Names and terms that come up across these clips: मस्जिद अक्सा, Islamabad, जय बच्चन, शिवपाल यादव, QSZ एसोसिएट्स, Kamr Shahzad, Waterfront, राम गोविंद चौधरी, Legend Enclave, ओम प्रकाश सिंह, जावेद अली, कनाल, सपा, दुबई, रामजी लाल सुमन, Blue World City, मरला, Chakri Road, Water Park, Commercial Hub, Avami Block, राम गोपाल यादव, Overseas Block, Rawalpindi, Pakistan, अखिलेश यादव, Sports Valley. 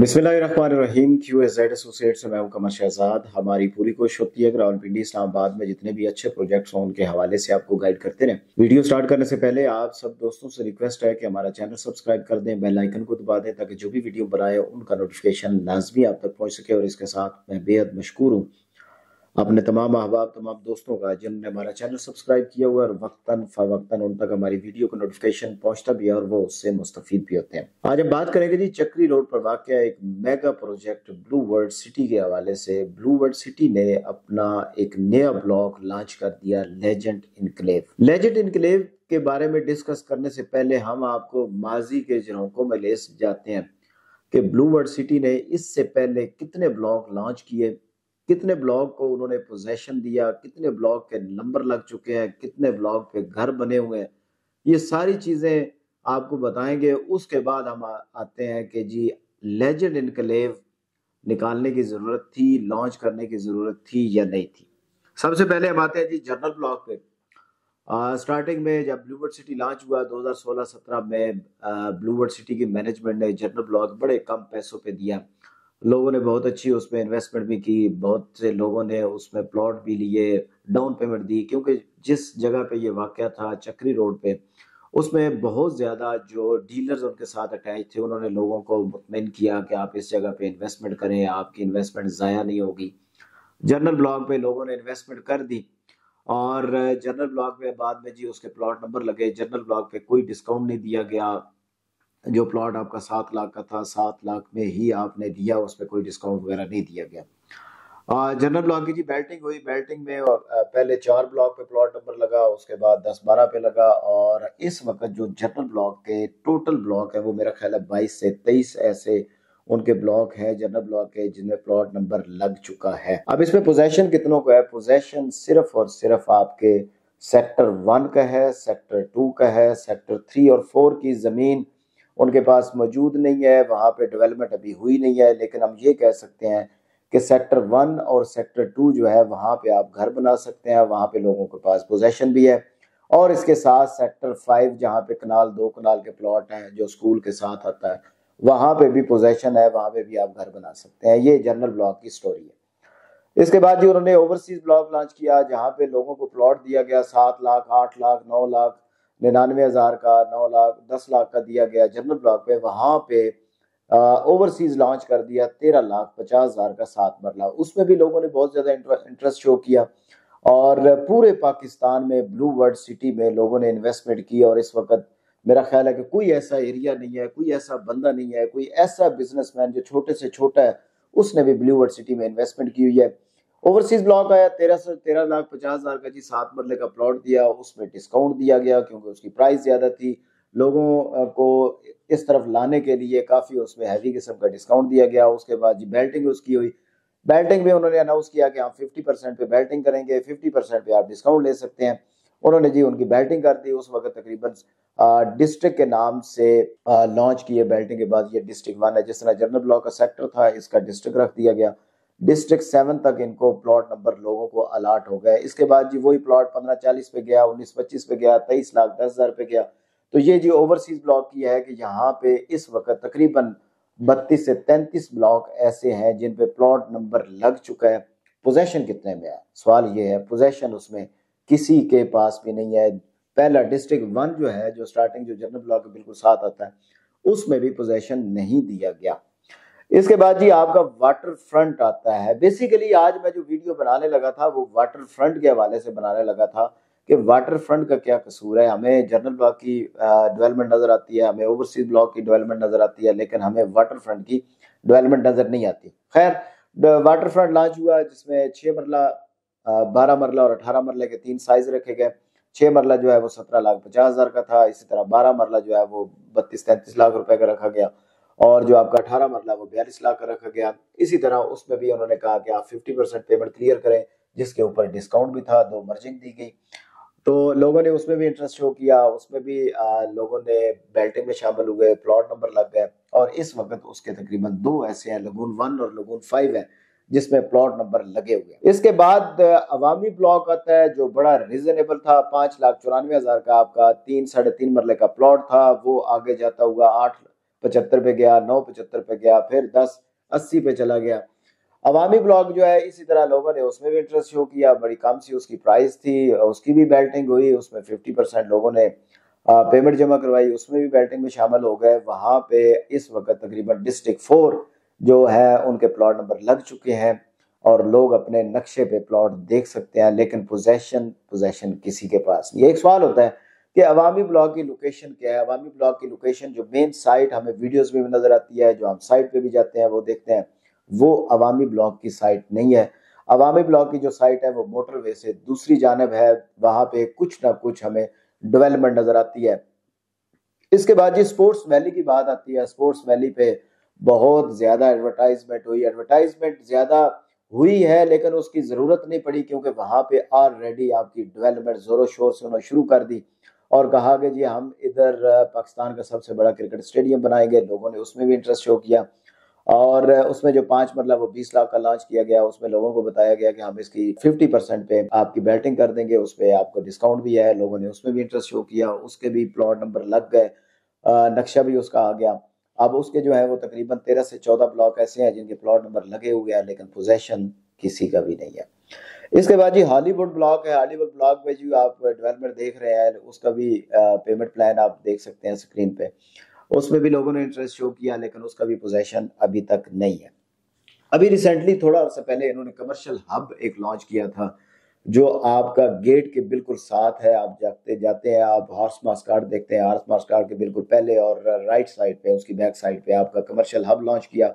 बिस्मिल्लाहिर्रहमानिर्रहीम। QSZ एसोसिएट्स से मैं हूं कमर शहजाद। हमारी पूरी कोशिश होती है कि रावलपिंडी इस्लामाबाद में जितने भी अच्छे प्रोजेक्ट्स हों उनके हवाले से आपको गाइड करते रहें। वीडियो स्टार्ट करने से पहले आप सब दोस्तों से रिक्वेस्ट है कि हमारा चैनल सब्सक्राइब कर दें, बेल आइकन को दबा दें ताकि जो भी वीडियो बनाए उनका नोटिफिकेशन लाजमी आप तक पहुँच सके। और इसके साथ मैं बेहद मशकूर हूँ अपने तमाम अहबाब, तमाम दोस्तों का जिन्होंने हमारा चैनल सब्सक्राइब किया हुआ और वक्तन फवक्तन उन तक हमारी वीडियो का नोटिफिकेशन पहुंचता भी है और वो उससे मुस्तफीद भी होते हैं। आज हम बात करेंगे जी चक्री रोड पर वाक़िया एक mega project Blue world City के हवाले से। ब्लू वर्ल्ड सिटी ने अपना एक नया ब्लॉक लॉन्च कर दिया, लेजेंड इनक्लेव। लेजेंड इनक्लेव के बारे में डिस्कस करने से पहले हम आपको माजी के झरोकों में ले जाते हैं कि ब्लू वर्ल्ड सिटी ने इससे पहले कितने ब्लॉक लॉन्च किए, कितने ब्लॉक को उन्होंने पोजेशन दिया, कितने ब्लॉक के नंबर लग चुके हैं, कितने ब्लॉक पे घर बने हुए हैं, ये सारी चीज़ें आपको बताएंगे। उसके बाद हम आते हैं कि जी लेजेंड इनक्लेव निकालने की ज़रूरत थी, लॉन्च करने की ज़रूरत थी या नहीं थी। सबसे पहले हम आते हैं जी जनरल ब्लॉक पे। स्टार्टिंग में जब ब्लू वर्ल्ड सिटी लॉन्च हुआ 2016-17 में, ब्लू वर्ल्ड सिटी की मैनेजमेंट ने जनरल ब्लॉक बड़े कम पैसों पर दिया। लोगों ने बहुत अच्छी उसमें इन्वेस्टमेंट भी की, बहुत से लोगों ने उसमें प्लॉट भी लिए, डाउन पेमेंट दी, क्योंकि जिस जगह पे ये वाक़या था चक्री रोड पे उसमें बहुत ज़्यादा जो डीलर्स उनके साथ अटैच थे उन्होंने लोगों को मुतमईन किया कि आप इस जगह पे इन्वेस्टमेंट करें, आपकी इन्वेस्टमेंट ज़ाया नहीं होगी। जनरल ब्लॉक पे लोगों ने इन्वेस्टमेंट कर दी और जनरल ब्लॉक में बाद में जी उसके प्लॉट नंबर लगे। जनरल ब्लॉक पे कोई डिस्काउंट नहीं दिया गया, जो प्लॉट आपका 7 लाख का था 7 लाख में ही आपने दिया, उस पर कोई डिस्काउंट वगैरह नहीं दिया गया। जनरल ब्लॉक की जी बेल्टिंग हुई, बेल्टिंग में पहले 4 ब्लॉक पे प्लॉट नंबर लगा, उसके बाद 10-12 पे लगा और इस वक्त जो जनरल ब्लॉक के टोटल ब्लॉक है वो मेरा ख्याल है 22 से 23 ऐसे उनके ब्लॉक है जनरल ब्लॉक के जिनमें प्लॉट नंबर लग चुका है। अब इसमें पोजेशन कितनों को है? पोजेशन सिर्फ और सिर्फ आपके सेक्टर 1 का है, सेक्टर 2 का है, सेक्टर 3 और 4 की ज़मीन उनके पास मौजूद नहीं है, वहाँ पे डेवलपमेंट अभी हुई नहीं है। लेकिन हम ये कह सकते हैं कि सेक्टर 1 और सेक्टर 2 जो है वहाँ पे आप घर बना सकते हैं, वहाँ पे लोगों के पास पोजेशन भी है। और इसके साथ सेक्टर 5 जहाँ पे 2 कनाल के प्लॉट हैं जो स्कूल के साथ आता है, वहाँ पे भी पोजेशन है, वहाँ पे भी आप घर बना सकते हैं। ये जनरल ब्लॉक की स्टोरी है। इसके बाद जो उन्होंने ओवरसीज ब्लॉक लॉन्च किया जहाँ पे लोगों को प्लॉट दिया गया 7 लाख 8 लाख 9 लाख 99,000 का, 9 लाख 10 लाख का दिया गया जनरल ब्लॉक पे। वहाँ पे ओवरसीज लॉन्च कर दिया 13,50,000 का 7 मरला। उसमें भी लोगों ने बहुत ज़्यादा इंटरेस्ट शो किया और पूरे पाकिस्तान में ब्लू वर्ल्ड सिटी में लोगों ने इन्वेस्टमेंट की। और इस वक्त मेरा ख्याल है कि कोई ऐसा एरिया नहीं है, कोई ऐसा बंदा नहीं है, कोई ऐसा बिजनेसमैन जो छोटे से छोटा है उसने भी ब्लू वर्ल्ड सिटी में इन्वेस्टमेंट की हुई है। ओवरसीज ब्लॉक आया 13,50,000 का जी, 7 मरले का प्लॉट दिया, उसमें डिस्काउंट दिया गया क्योंकि उसकी प्राइस ज़्यादा थी। लोगों को इस तरफ लाने के लिए काफ़ी उसमें हैवी किस्म का डिस्काउंट दिया गया। उसके बाद जी बेल्टिंग उसकी हुई, बेल्टिंग में उन्होंने अनाउंस किया कि आप 50% पे बेल्टिंग करेंगे, 50% पे आप डिस्काउंट ले सकते हैं। उन्होंने जी उनकी बेल्टिंग कर दी। उस वक्त तकरीबन डिस्ट्रिक्ट के नाम से लॉन्च किए। बेल्टिंग के बाद ये डिस्ट्रिक्ट 1 है, जिस तरह जनरल ब्लॉक का सेक्टर था इसका डिस्ट्रिक्ट रख दिया गया। डिस्ट्रिक्ट 7 तक इनको प्लॉट नंबर लोगों को अलाट हो गए। इसके बाद जी वही प्लॉट 15-40 पे गया, 19-25 पे गया, 23,10,000 पे गया। तो ये जी ओवरसीज ब्लॉक की है कि यहाँ पे इस वक्त तकरीबन 32 से 33 ब्लॉक ऐसे हैं जिन पे प्लॉट नंबर लग चुका है। पोजेशन कितने में है? सवाल ये है, पोजेशन उसमें किसी के पास भी नहीं है। पहला डिस्ट्रिक्ट 1 जो है, जो स्टार्टिंग जो जनरल ब्लॉक के बिल्कुल साथ आता है, उसमें भी पोजेशन नहीं दिया गया। इसके बाद जी आपका वाटर फ्रंट आता है। बेसिकली आज मैं जो वीडियो बनाने लगा था वो वाटर फ्रंट के हवाले से बनाने लगा था कि वाटर फ्रंट का क्या कसूर है। हमें जनरल ब्लॉक की डेवलपमेंट नज़र आती है, हमें ओवरसीज ब्लॉक की डेवलपमेंट नज़र आती है, लेकिन हमें वाटर फ्रंट की डेवलपमेंट नज़र नहीं आती। खैर, वाटर फ्रंट लॉन्च हुआ जिसमें 6 मरला, 12 मरला और 18 मरले के 3 साइज रखे गए। 6 मरला जो है वो 17,50,000 का था, इसी तरह 12 मरला जो है वो 32-33 लाख रुपए का रखा गया और जो आपका 18 मरला वो 42 लाख का रखा गया। इसी तरह उसमें भी उन्होंने कहा कि आप 50% पेमेंट क्लियर करें, जिसके ऊपर डिस्काउंट भी था, 2 मर्जिंग दी गई। तो लोगों ने उसमें भी इंटरेस्ट शो किया, उसमें भी लोगों ने बेल्टिंग में शामिल हुए, प्लॉट नंबर लग गए। और इस वक्त उसके तकरीबन 2 ऐसे हैं, लगून 1 और लगून 5 है जिसमें प्लॉट नंबर लगे हुए हैं। इसके बाद अवामी ब्लॉक आता है जो बड़ा रिजनेबल था, 5,94,000 का आपका 3-3.5 मरले का प्लॉट था। वो आगे जाता हुआ 875 पे गया, 975 पे गया, फिर 1080 पे चला गया। अवामी ब्लॉक जो है इसी तरह लोगों ने उसमें भी इंटरेस्ट शो किया, बड़ी कम सी उसकी प्राइस थी, उसकी भी बेल्टिंग हुई, उसमें 50% लोगों ने पेमेंट जमा करवाई, उसमें भी बेल्टिंग में शामिल हो गए। वहाँ पे इस वक्त तकरीबन डिस्ट्रिक्ट 4 जो है उनके प्लॉट नंबर लग चुके हैं और लोग अपने नक्शे पे प्लॉट देख सकते हैं, लेकिन पोजेशन किसी के पास नहीं। एक सवाल होता है कि अवामी ब्लॉक की लोकेशन क्या है। अवामी ब्लॉक की लोकेशन जो मेन साइट हमें वीडियोज़ में भी नज़र आती है, जो हम साइट पर भी जाते हैं वो देखते हैं, वो अवामी ब्लॉक की साइट नहीं है। अवामी ब्लॉक की जो साइट है वो मोटरवे से दूसरी जानब है, वहाँ पे कुछ ना कुछ हमें डेवलपमेंट नजर आती है। इसके बाद जी स्पोर्ट्स वैली की बात आती है। स्पोर्ट्स वैली पे बहुत ज्यादा एडवर्टाइजमेंट हुई, एडवर्टाइजमेंट ज्यादा हुई है लेकिन उसकी जरूरत नहीं पड़ी क्योंकि वहाँ पे ऑलरेडी आपकी डेवलपमेंट जोरों शोर से उन्होंने शुरू कर दी और कहा कि जी हम इधर पाकिस्तान का सबसे बड़ा क्रिकेट स्टेडियम बनाएंगे। लोगों ने उसमें भी इंटरेस्ट शो किया और उसमें जो 5 मरला वो 20 लाख का लॉन्च किया गया, उसमें लोगों को बताया गया कि हम इसकी 50% पे आपकी बैटिंग कर देंगे, उस पर आपको डिस्काउंट भी है। लोगों ने उसमें भी इंटरेस्ट शो किया, उसके भी प्लॉट नंबर लग गए, नक्शा भी उसका आ गया। अब उसके जो है वो तकरीबन 13 से 14 ब्लॉक ऐसे हैं जिनके प्लॉट नंबर लगे हुए हैं लेकिन पोजेशन किसी का भी नहीं है। इसके बाद जी हॉलीवुड ब्लॉक है। हॉलीवुड ब्लॉक में जी आप डेवलपमेंट देख रहे हैं, उसका भी पेमेंट प्लान आप देख सकते हैं स्क्रीन पे, उसमें भी लोगों ने इंटरेस्ट शो किया लेकिन उसका भी पोजेशन अभी तक नहीं है। अभी रिसेंटली थोड़ा अर्सा पहले इन्होंने कमर्शियल हब एक लॉन्च किया था जो आपका गेट के बिल्कुल साथ है। आप जाते हैं, आप हॉर्स मार्ट देखते हैं, हॉर्स मार्ट के बिल्कुल पहले और राइट साइड पे उसकी बैक साइड पे आपका कमर्शियल हब लॉन्च किया,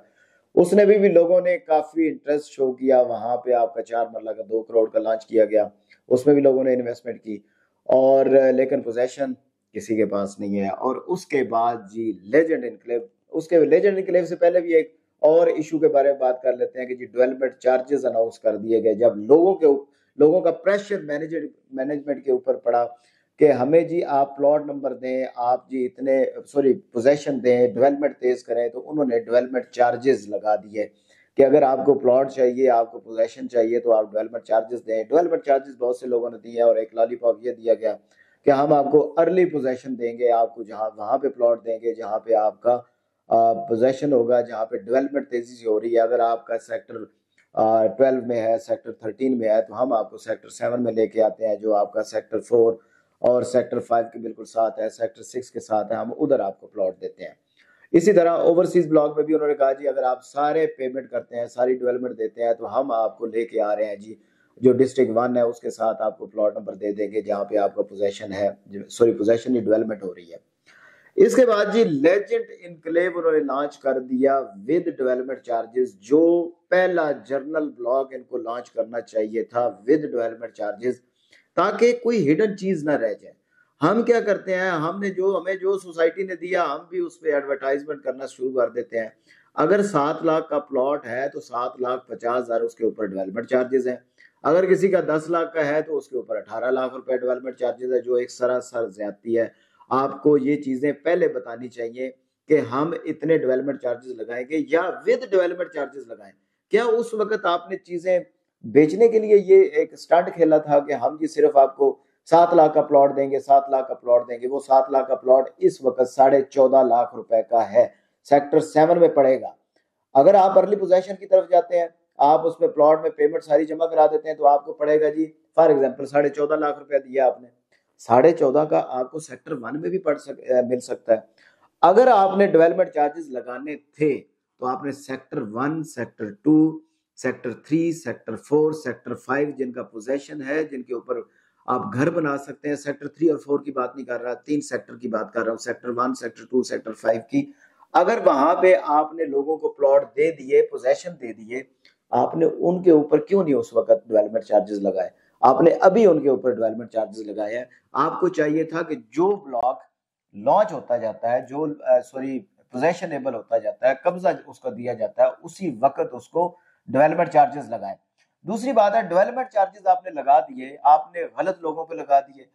उसने भी लोगों ने काफ़ी इंटरेस्ट शो किया। वहाँ पे आपका 4 मरला का 2 करोड़ का लॉन्च किया गया, उसमें भी लोगों ने इन्वेस्टमेंट की और लेकिन पोजेशन किसी के पास नहीं है। और उसके बाद जी लेजेंड इनक्लेव, उसके लेजेंड इनक्लेव से पहले भी एक और इशू के बारे में बात कर लेते हैं कि जी डेवलपमेंट चार्जेस अनाउंस कर दिए गए। जब लोगों का प्रेशर मैनेजमेंट के ऊपर पड़ा कि हमें जी आप प्लॉट नंबर दें, आप जी इतने पोजेशन दें, डेवलपमेंट तेज़ करें, तो उन्होंने डेवलपमेंट चार्जेस लगा दिए कि अगर आपको प्लॉट चाहिए, आपको पोजेशन चाहिए तो आप डेवलपमेंट चार्जेस दें। डेवलपमेंट चार्जेस बहुत से लोगों ने दिए और एक लॉलीपॉप ये दिया गया कि हम आपको अर्ली पोजेशन देंगे, आपको जहाँ वहाँ पे प्लॉट देंगे जहाँ पे आपका पोजेशन होगा, जहाँ पे डेवलपमेंट तेज़ी से हो रही है। अगर आपका सेक्टर 12 में है, सेक्टर 13 में है, तो हम आपको सेक्टर 7 में लेके आते हैं जो आपका सेक्टर 4 और सेक्टर 5 के बिल्कुल साथ है, सेक्टर 6 के साथ है, हम उधर आपको प्लॉट देते हैं। इसी तरह ओवरसीज़ ब्लॉक में भी उन्होंने कहा जी अगर आप सारे पेमेंट करते हैं, सारी डेवलपमेंट देते हैं, तो हम आपको लेके आ रहे हैं जी जो डिस्ट्रिक्ट 1 है उसके साथ आपको प्लॉट नंबर दे देंगे जहाँ पे आपका पोजेशन है, पोजेशन ही डेवलपमेंट हो रही है। इसके बाद जी लेजेंड इनक्लेव उन्होंने लॉन्च कर दिया विद डेवलपमेंट चार्जेस, जो पहला जर्नल ब्लॉक इनको लॉन्च करना चाहिए था विद डेवलपमेंट चार्जेस, ताकि कोई हिडन चीज ना रह जाए। हम क्या करते हैं, हमें जो सोसाइटी ने दिया हम भी उस पर एडवर्टाइजमेंट करना शुरू कर देते हैं। अगर 7 लाख का प्लॉट है तो 7,50,000 उसके ऊपर डेवलपमेंट चार्जेस है, अगर किसी का 10 लाख का है तो उसके ऊपर 18 लाख रुपए डेवलपमेंट चार्जेस है, जो एक सरासर ज्यादती है। आपको ये चीजें पहले बतानी चाहिए कि हम इतने डेवलपमेंट चार्जेस लगाएंगे या विद डेवलपमेंट चार्जेस लगाएं। क्या उस वक्त आपने चीजें बेचने के लिए ये एक स्टंट खेला था कि हम जी सिर्फ आपको 7 लाख का प्लॉट देंगे, 7 लाख का प्लॉट देंगे? वो 7 लाख का प्लॉट इस वक्त 14.5 लाख रुपए का है, सेक्टर 7 में पड़ेगा। अगर आप अर्ली पोजेशन की तरफ जाते हैं, आप उसमें प्लॉट में पेमेंट सारी जमा करा देते हैं, तो आपको पड़ेगा जी फॉर एग्जांपल 14.5 लाख रुपया दिया आपने, 14.5 का आपको सेक्टर 1 में भी मिल सकता है। अगर आपने डेवलपमेंट चार्जेस लगाने थे तो आपने sector 1, sector 2, sector 3, sector 4, sector 5 जिनका पोजेशन है, जिनके ऊपर आप घर बना सकते हैं, सेक्टर 3 और 4 की बात नहीं कर रहा, 3 सेक्टर की बात कर रहा हूँ, सेक्टर 1, सेक्टर 2, सेक्टर 5 की, अगर वहां पे आपने लोगों को प्लॉट दे दिए, पोजेशन दे दिए, आपने उनके ऊपर क्यों नहीं उस वक्त डेवलपमेंट चार्जेस लगाए? आपने अभी उनके ऊपर डेवलपमेंट चार्जेस लगाए हैं। आपको चाहिए था कि जो ब्लॉक लॉन्च होता जाता है, जो पोजेशनेबल होता जाता है, कब्जा उसको दिया जाता है, उसी वक्त उसको डेवलपमेंट चार्जेस लगाए। दूसरी बात है, डेवलपमेंट चार्जेस आपने लगा दिए, आपने गलत लोगों पर लगा दिए।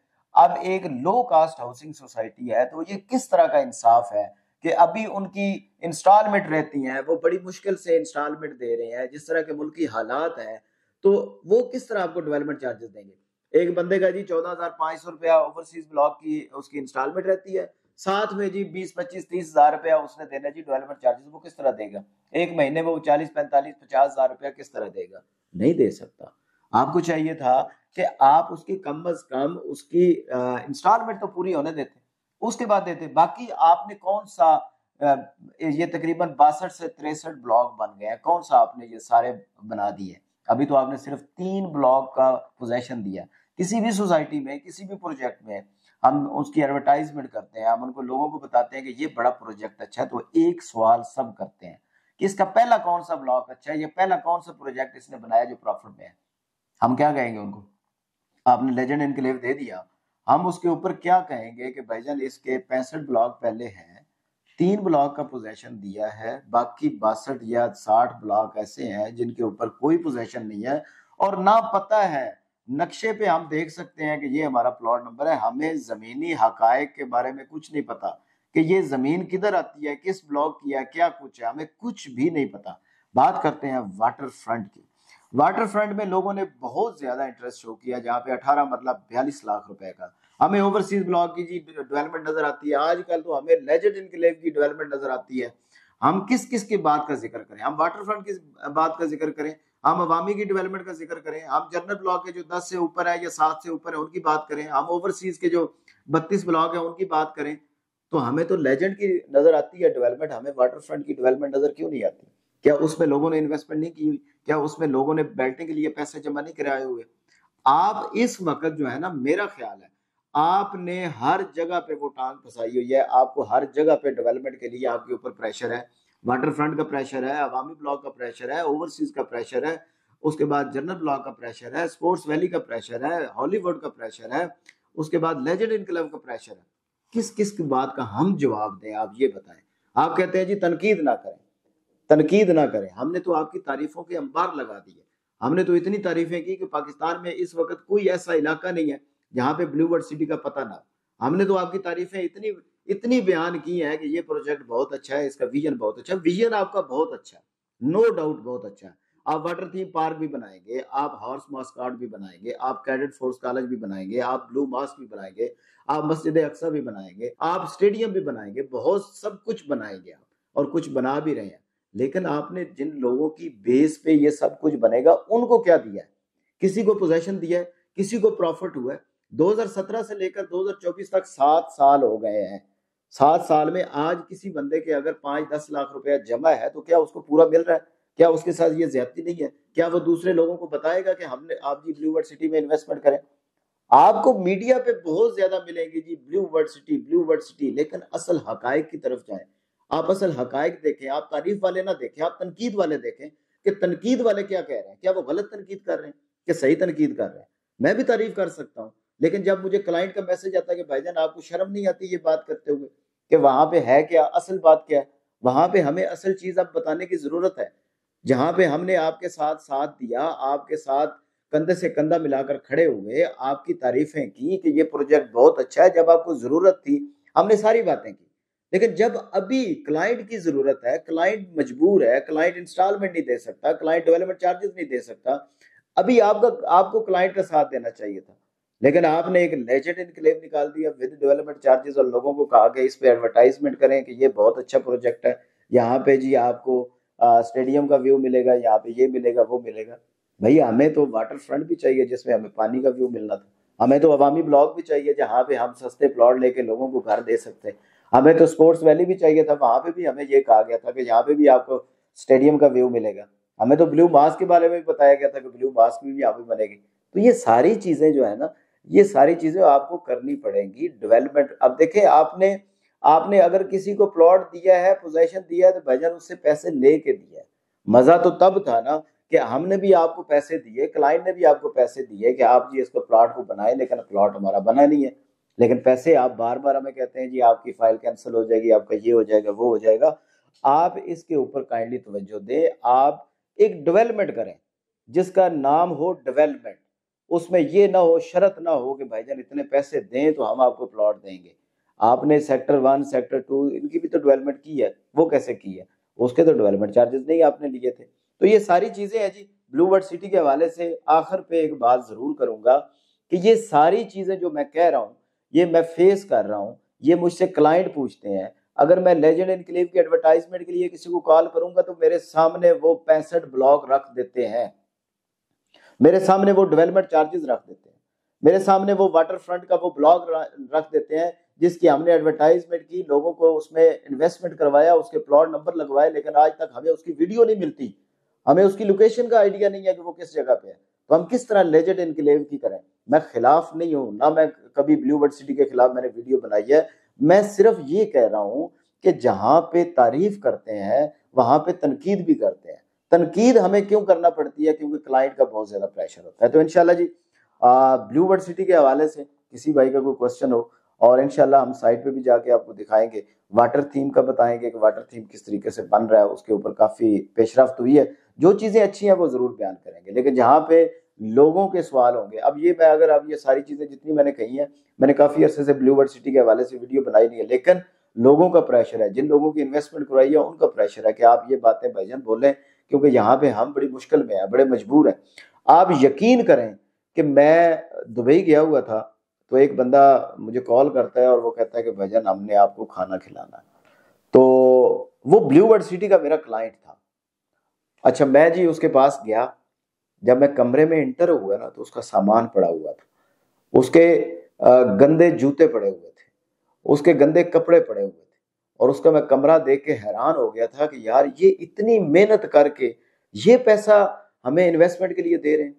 अब एक लो कास्ट हाउसिंग सोसाइटी है तो ये किस तरह का इंसाफ है कि अभी उनकी इंस्टॉलमेंट रहती हैं, वो बड़ी मुश्किल से इंस्टॉलमेंट दे रहे हैं, जिस तरह के मुल्क की हालात हैं, तो वो किस तरह आपको डेवलपमेंट चार्जेस देंगे। एक बंदे का जी 14,500 रुपया ओवरसीज ब्लॉक की उसकी इंस्टॉलमेंट रहती है, साथ में जी 20-25-30 हज़ार रुपया उसने देना जी डेवलपमेंट चार्जेस, वो किस तरह देगा। एक महीने में वो 40-45-50 हज़ार रुपया किस तरह देगा, नहीं दे सकता। आपको चाहिए था कि आप उसकी कम अज कम उसकी इंस्टॉलमेंट तो पूरी होने देते, उसके बाद देते। बाकी आपने कौन सा ये तकरीबन 62 से 63 ब्लॉक बन गए हैं, कौन सा आपने ये सारे बना दिए। अभी तो आपने सिर्फ 3 ब्लॉक का पोजेशन दिया। किसी भी सोसाइटी में, किसी भी प्रोजेक्ट में हम उसकी एडवर्टाइजमेंट करते हैं, हम उनको लोगों को बताते हैं कि ये बड़ा प्रोजेक्ट अच्छा है, तो एक सवाल सब करते हैं कि इसका पहला कौन सा ब्लॉक अच्छा है, या पहला कौन सा प्रोजेक्ट इसने बनाया जो प्रॉफिट में है। हम क्या कहेंगे उनको, आपने लेजेंड एनक्लेव दे दिया, हम उसके ऊपर क्या कहेंगे कि भाईजान इसके 65 ब्लॉक पहले हैं, 3 ब्लॉक का पोजेशन दिया है, बाकी 62 या 60 ब्लॉक ऐसे हैं जिनके ऊपर कोई पोजेशन नहीं है और ना पता है। नक्शे पे हम देख सकते हैं कि ये हमारा प्लॉट नंबर है, हमें जमीनी हकायक के बारे में कुछ नहीं पता कि ये जमीन किधर आती है, किस ब्लॉक की है, क्या कुछ है, हमें कुछ भी नहीं पता। बात करते हैं वाटर फ्रंट की। वाटर फ्रंट में लोगों ने बहुत ज्यादा इंटरेस्ट शो किया, जहाँ पे 18 मतलब 42 लाख रुपए का हमें ओवरसीज ब्लॉक की जी डेवलपमेंट नजर आती है। आजकल तो हमें लेजेंड एनक्लेव की डेवलपमेंट नजर आती है। हम किस किस की बात का जिक्र करें, हम वाटर फ्रंट की बात का जिक्र करें, हम अवामी की डेवलपमेंट का जिक्र करें, हम जनरल ब्लॉक के जो 10 से ऊपर है या 7 से ऊपर है उनकी बात करें, हम ओवरसीज के जो 32 ब्लॉक है उनकी बात करें। तो हमें तो लेजेंड की नजर आती है डेवलपमेंट, हमें वाटर फ्रंट की डेवलपमेंट नजर क्यों नहीं आती। क्या उसमें लोगों ने इन्वेस्टमेंट नहीं की, क्या उसमें लोगों ने बेल्टिंग के लिए पैसे जमा नहीं कराए हुए। आप इस वक्त जो है ना, मेरा ख्याल है आपने हर जगह पे वो टांग फंसाई हुई है, आपको हर जगह पे डेवलपमेंट के लिए आपके ऊपर प्रेशर है। वाटर फ्रंट का प्रेशर है, अवामी ब्लॉक का प्रेशर है, ओवरसीज का प्रेशर है, उसके बाद जनरल ब्लॉक का प्रेशर है, स्पोर्ट्स वैली का प्रेशर है, हॉलीवुड का प्रेशर है, उसके बाद लेजेंड इनकलाब का प्रेशर है। किस किस की बात का हम जवाब दें, आप ये बताएं। आप कहते हैं जी तनकीद ना करें, तनकीद ना करें। हमने तो आपकी तारीफों के अंबार लगा दिए, हमने तो इतनी तारीफें की कि पाकिस्तान में इस वक्त कोई ऐसा इलाका नहीं है जहाँ पे ब्लू वर्ल्ड सिटी का पता ना। हमने तो आपकी तारीफें इतनी बयान की हैं कि ये प्रोजेक्ट बहुत अच्छा है, इसका विजन बहुत अच्छा है। विजन आपका बहुत अच्छा, नो डाउट बहुत अच्छा है। आप वाटर थीम पार्क भी बनाएंगे, आप हॉर्स मार्ट भी बनाएंगे, आप कैडेट फोर्स कॉलेज भी बनाएंगे, आप ब्लू मास्क भी बनाएंगे, आप मस्जिद अक्सा भी बनाएंगे, आप स्टेडियम भी बनाएंगे, बहुत सब कुछ बनाएंगे आप, और कुछ बना भी रहे हैं। लेकिन आपने जिन लोगों की बेस पे ये सब कुछ बनेगा उनको क्या दिया है, किसी को पोजेशन दिया है, किसी को प्रॉफिट हुआ है। 2017 से लेकर 2024 तक 7 साल हो गए हैं। 7 साल में आज किसी बंदे के अगर 5-10 लाख रुपया जमा है तो क्या उसको पूरा मिल रहा है, क्या उसके साथ ये ज्यादती नहीं है, क्या वो दूसरे लोगों को बताएगा कि हमने आप जी ब्लू वर्ल्ड सिटी में इन्वेस्टमेंट करें। आपको मीडिया पे बहुत ज्यादा मिलेंगे जी blue world city, blue world city, लेकिन असल हकायक की तरफ जाए। आप असल हकायक देखें, आप तारीफ वाले ना देखें, आप तनकीद वाले देखें कि तनकीद वाले क्या कह रहे हैं, क्या वो गलत तनकीद कर रहे हैं कि सही तनकीद कर रहे हैं। मैं भी तारीफ कर सकता हूँ, लेकिन जब मुझे क्लाइंट का मैसेज आता है कि भाईजान आपको शर्म नहीं आती ये बात करते हुए कि वहाँ पे है क्या, असल बात क्या है, वहाँ पे हमें असल चीज़ आप बताने की ज़रूरत है। जहाँ पे हमने आपके साथ साथ दिया, आपके साथ कंधे से कंधा मिलाकर खड़े हुए, आपकी तारीफें की कि ये प्रोजेक्ट बहुत अच्छा है, जब आपको ज़रूरत थी हमने सारी बातें की। लेकिन जब अभी क्लाइंट की जरूरत है, क्लाइंट मजबूर है, क्लाइंट इंस्टॉलमेंट नहीं दे सकता, क्लाइंट डेवलपमेंट चार्जेस नहीं दे सकता, अभी आपको क्लाइंट का साथ देना चाहिए था। लेकिन आपने एक लेजेंड इनक्लेव निकाल दिया विद डेवलपमेंट चार्जेस और लोगों को कहा कि इस पे एडवर्टाइजमेंट करें कि ये बहुत अच्छा प्रोजेक्ट है, यहाँ पे जी आपको स्टेडियम का व्यू मिलेगा, यहाँ पे ये मिलेगा, वो मिलेगा। भैया हमें तो वाटर फ्रंट भी चाहिए जिसमें हमें पानी का व्यू मिलना था, हमें तो अवामी ब्लॉक भी चाहिए जहाँ पे हम सस्ते प्लॉट लेके लोगों को घर दे सकते हैं, हमें तो स्पोर्ट्स वैली भी चाहिए था, वहाँ पे भी हमें ये कहा गया था कि यहाँ पे भी आपको स्टेडियम का व्यू मिलेगा, हमें तो ब्लू मास्क के बारे में भी बताया गया था कि ब्लू मास्क भी यहाँ पे बनेगी। तो ये सारी चीज़ें जो है ना, ये सारी चीज़ें आपको करनी पड़ेंगी डेवलपमेंट। अब देखें आपने अगर किसी को प्लॉट दिया है, पोजेशन दिया है, तो भाईजान उससे पैसे ले के दिया है। मज़ा तो तब था ना कि हमने भी आपको पैसे दिए, क्लाइंट ने भी आपको पैसे दिए कि आप जी इसको प्लॉट को बनाए, लेकिन प्लॉट हमारा बना नहीं है। लेकिन पैसे आप बार बार हमें कहते हैं जी आपकी फाइल कैंसिल हो जाएगी, आपका ये हो जाएगा, वो हो जाएगा। आप इसके ऊपर काइंडली तवज्जो दें, आप एक डेवलपमेंट करें जिसका नाम हो डेवलपमेंट, उसमें ये ना हो, शर्त ना हो कि भाईजान इतने पैसे दें तो हम आपको प्लॉट देंगे। आपने सेक्टर 1 सेक्टर 2 इनकी भी तो डेवलपमेंट की है, वो कैसे की है? उसके तो डेवलपमेंट चार्जेस नहीं आपने लिए थे। तो ये सारी चीजें हैं जी। ब्लू वर्ल्ड सिटी के हवाले से आखिर पे एक बात जरूर करूंगा कि ये सारी चीजें जो मैं कह रहा हूँ ये मैं फेस कर रहा हूँ, ये मुझसे क्लाइंट पूछते हैं। अगर मैं लेजेंड एनक्लेव की एडवर्टाइजमेंट के लिए किसी को कॉल करूंगा तो मेरे सामने वो 65 ब्लॉक रख देते हैं, मेरे सामने वो डेवलपमेंट चार्जेस रख देते हैं, मेरे सामने वो वाटर फ्रंट का वो ब्लॉक रख देते हैं जिसकी हमने एडवर्टाइजमेंट की, लोगों को उसमें इन्वेस्टमेंट करवाया, उसके प्लॉट नंबर लगवाए, लेकिन आज तक हमें उसकी वीडियो नहीं मिलती, हमें उसकी लोकेशन का आइडिया नहीं है कि वो किस जगह पे है। तो हम किस तरह लेजेंड एनक्लेव की करें? मैं खिलाफ नहीं हूँ, ना मैं कभी ब्लू वर्ल्ड सिटी के खिलाफ मैंने वीडियो बनाई है। मैं सिर्फ ये कह रहा हूँ कि जहाँ पे तारीफ करते हैं वहाँ पे तनकीद भी करते हैं। तनकीद हमें क्यों करना पड़ती है? क्योंकि क्लाइंट का बहुत ज्यादा प्रेशर होता है। तो इंशाल्लाह जी ब्लू वर्ल्ड सिटी के हवाले से किसी भाई का कोई क्वेश्चन हो, और इंशाल्लाह हम साइट पे भी जाके आपको दिखाएंगे, वाटर थीम का बताएंगे कि वाटर थीम किस तरीके से बन रहा है, उसके ऊपर काफी पेशरफ्त हुई है, जो चीजें अच्छी हैं वो जरूर बयान करेंगे। लेकिन जहाँ पे लोगों के सवाल होंगे, अब ये मैं अगर आप ये सारी चीजें जितनी मैंने कही हैं, मैंने काफी अरसे से ब्लू वर्ल्ड सिटी के हवाले से वीडियो बनाई नहीं है, लेकिन लोगों का प्रेशर है, जिन लोगों की इन्वेस्टमेंट करवाई है उनका प्रेशर है कि आप ये बातें भाईजान बोलें, क्योंकि यहाँ पे हम बड़ी मुश्किल में हैं, बड़े मजबूर हैं। आप यकीन करें कि मैं दुबई गया हुआ था तो एक बंदा मुझे कॉल करता है और वो कहता है कि भाईजान हमने आपको खाना खिलाना है। तो वो ब्लू वर्ल्ड सिटी का मेरा क्लाइंट था। अच्छा, मैं जी उसके पास गया, जब मैं कमरे में इंटर हुआ ना तो उसका सामान पड़ा हुआ था, उसके गंदे जूते पड़े हुए थे, उसके गंदे कपड़े पड़े हुए थे, और उसका मैं कमरा देख के हैरान हो गया था कि यार ये इतनी मेहनत करके ये पैसा हमें इन्वेस्टमेंट के लिए दे रहे हैं।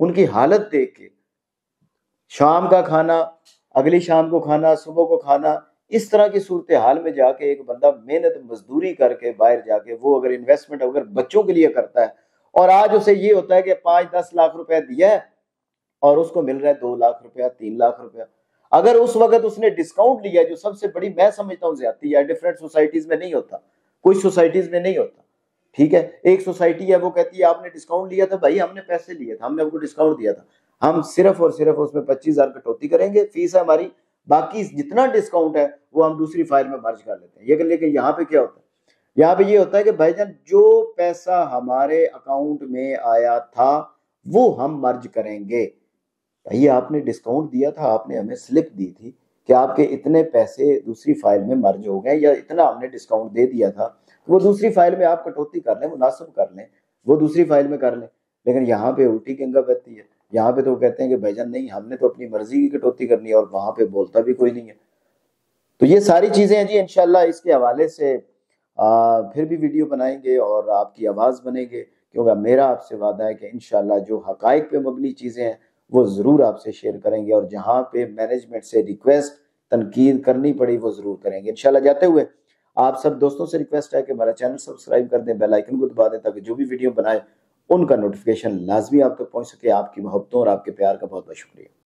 उनकी हालत देख के शाम का खाना, अगली शाम को खाना, सुबह को खाना, इस तरह की सूरत हाल में जाके एक बंदा मेहनत मजदूरी करके बाहर जाके वो अगर इन्वेस्टमेंट अगर बच्चों के लिए करता है और आज उसे ये होता है कि 5-10 लाख रुपया दिया है और उसको मिल रहा है 2 लाख रुपया, 3 लाख रुपया। अगर उस वक्त उसने डिस्काउंट लिया, जो सबसे बड़ी मैं समझता हूँ ज्यादती है, डिफरेंट सोसाइटीज में नहीं होता, कुछ सोसाइटीज में नहीं होता, ठीक है। एक सोसाइटी है वो कहती है आपने डिस्काउंट लिया था, भाई हमने पैसे लिए था, हमने आपको डिस्काउंट दिया था, हम सिर्फ और सिर्फ उसमें 25,000 कटौती करेंगे, फीस है हमारी, बाकी जितना डिस्काउंट है वो हम दूसरी फाइल में मर्ज कर लेते हैं। ये लेकिन यहाँ पे क्या होता है? यहाँ पे ये होता है कि भाईजान जो पैसा हमारे अकाउंट में आया था वो हम मर्ज करेंगे। भाई आपने डिस्काउंट दिया था, आपने हमें स्लिप दी थी कि आपके इतने पैसे दूसरी फाइल में मर्ज हो गए, या इतना हमने डिस्काउंट दे दिया था, तो वो दूसरी फाइल में आप कटौती कर लें, मुनासिब कर लें, वो दूसरी फाइल में कर लें। लेकिन यहाँ पे उल्टी गंगा बहती है, यहाँ पे तो कहते हैं कि भाईजान नहीं हमने तो अपनी मर्जी की कटौती करनी है, और वहां पे बोलता भी कोई नहीं है। तो ये सारी चीजें हैं जी। इंशाल्लाह इसके हवाले से फिर भी वीडियो बनाएंगे और आपकी आवाज़ बनेंगे, क्योंकि मेरा आपसे वादा है कि इंशाल्लाह जो हकायक पे मबनी चीज़ें हैं वो ज़रूर आपसे शेयर करेंगे, और जहाँ पे मैनेजमेंट से रिक्वेस्ट तनकीद करनी पड़ी वो ज़रूर करेंगे इंशाल्लाह। जाते हुए आप सब दोस्तों से रिक्वेस्ट है कि हमारा चैनल सब्सक्राइब कर दें, बेल आइकन को दबा दें, ताकि जो भी वीडियो बनाए उनका नोटिफिकेशन लाजमी आप तक पहुँच सके। आपकी मोहब्बतों और आपके प्यार का बहुत बहुत शुक्रिया।